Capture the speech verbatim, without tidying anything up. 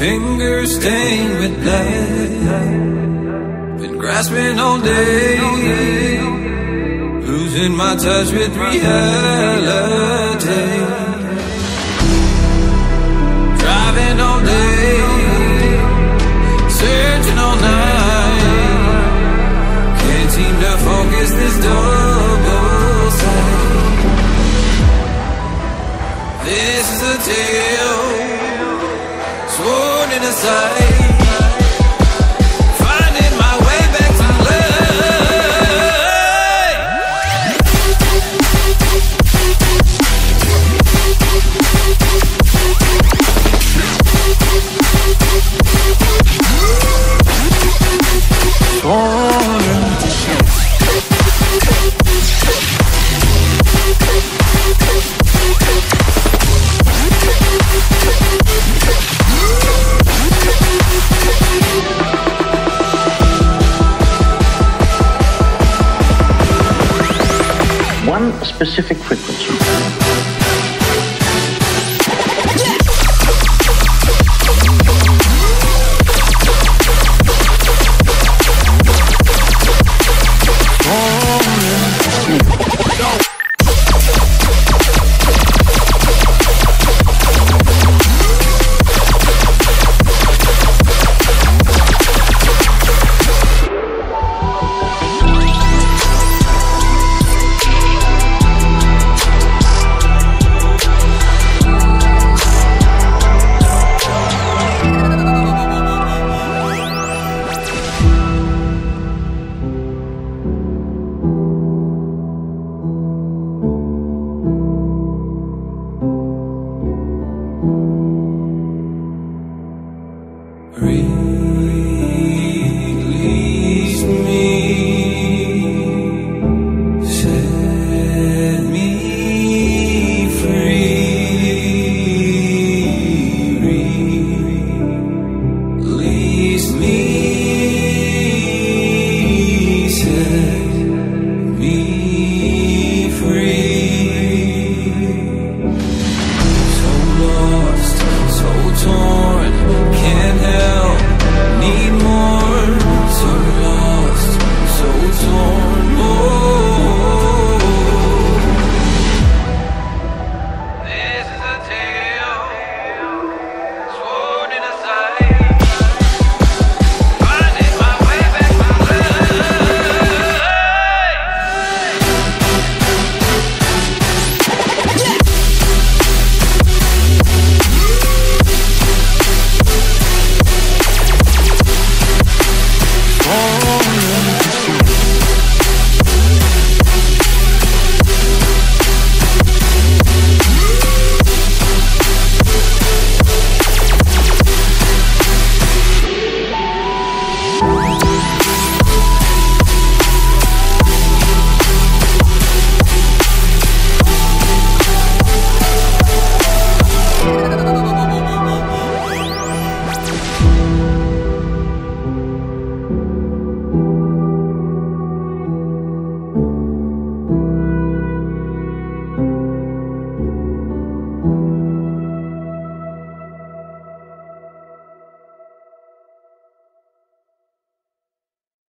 fingers stained with blood. Been grasping all day, losing my touch with reality. Driving all day, searching all night, can't seem to focus this double sight. This is a tale sworn in a sight. One specific frequency. Breathe.